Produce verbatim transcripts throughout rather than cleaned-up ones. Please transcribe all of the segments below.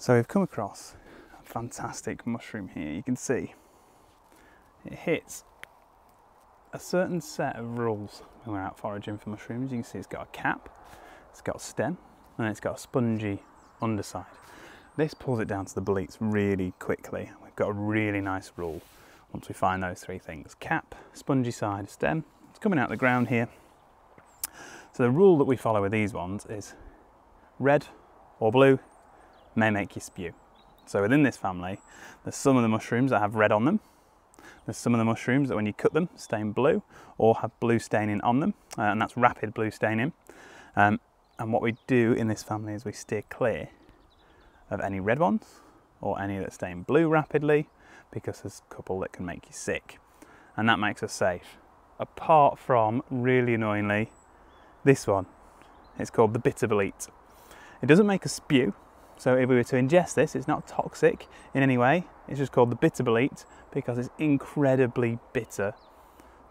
So we've come across a fantastic mushroom here. You can see it hits a certain set of rules when we're out foraging for mushrooms. You can see it's got a cap, it's got a stem, and it's got a spongy underside. This pulls it down to the boletes really quickly. We've got a really nice rule once we find those three things: cap, spongy side, stem. It's coming out of the ground here. So the rule that we follow with these ones is red or blue may make you spew. So within this family, there's some of the mushrooms that have red on them. There's some of the mushrooms that when you cut them stain blue or have blue staining on them, uh, and that's rapid blue staining. Um, and what we do in this family is we steer clear of any red ones or any that stain blue rapidly, because there's a couple that can make you sick, and that makes us safe. Apart from, really annoyingly, this one. It's called the bitter bolete. It doesn't make us spew, so if we were to ingest this, it's not toxic in any way. It's just called the bitter bolete because it's incredibly bitter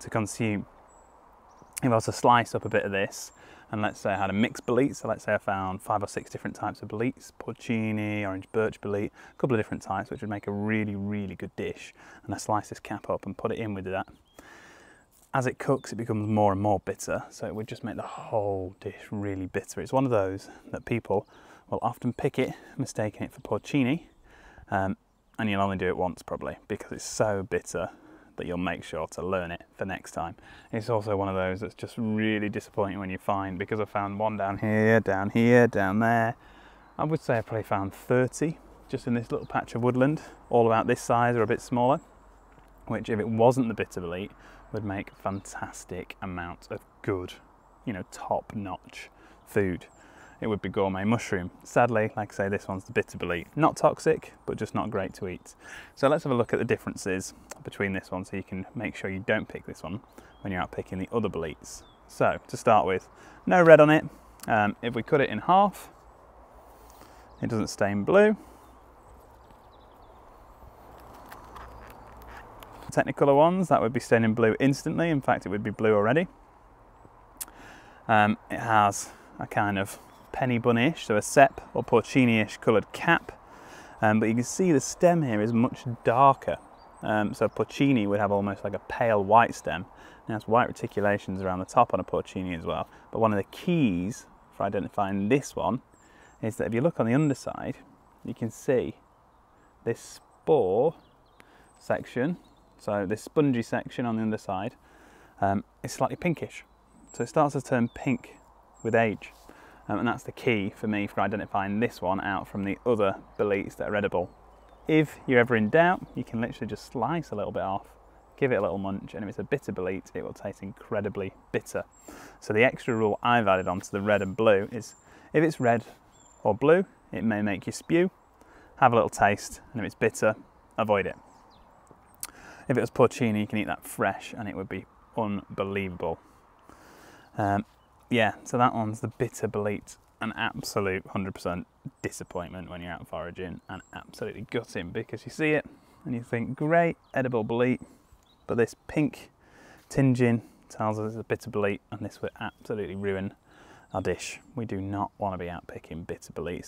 to consume. If I was to slice up a bit of this, and let's say I had a mixed bolete, so let's say I found five or six different types of boletes, porcini, orange birch bolete, a couple of different types, which would make a really, really good dish, and I slice this cap up and put it in with that. As it cooks, it becomes more and more bitter, so it would just make the whole dish really bitter. It's one of those that people will often pick it, mistaking it for porcini, um, and you'll only do it once probably, because it's so bitter that you'll make sure to learn it for next time. It's also one of those that's just really disappointing when you find, because I found one down here, down here, down there. I would say I probably found thirty just in this little patch of woodland, all about this size or a bit smaller, which if it wasn't the bitter bolete, would make fantastic amounts of good, you know, top-notch food. It would be gourmet mushroom. Sadly, like I say, this one's the bitter bolete. Not toxic, but just not great to eat. So let's have a look at the differences between this one, so you can make sure you don't pick this one when you're out picking the other boletes. So to start with, no red on it. Um, if we cut it in half, it doesn't stain blue. Technicolor ones, that would be staining blue instantly. In fact, it would be blue already. Um, it has a kind of penny bun-ish, so a cep or porcini-ish coloured cap, um, but you can see the stem here is much darker. Um, so porcini would have almost like a pale white stem. Now it's white reticulations around the top on a porcini as well, but one of the keys for identifying this one is that if you look on the underside, you can see this spore section. So this spongy section on the underside um, is slightly pinkish. So it starts to turn pink with age. Um, and that's the key for me for identifying this one out from the other boletes that are edible. If you're ever in doubt, you can literally just slice a little bit off, give it a little munch, and if it's a bitter bolete, it will taste incredibly bitter. So the extra rule I've added onto the red and blue is if it's red or blue, it may make you spew, have a little taste, and if it's bitter, avoid it. If it was porcini, you can eat that fresh and it would be unbelievable. Um, yeah, so that one's the bitter bolete. An absolute one hundred percent disappointment when you're out foraging, and absolutely gutting, because you see it and you think, great, edible bolete, but this pink tinging tells us it's a bitter bolete, and this would absolutely ruin our dish. We do not want to be out picking bitter boletes.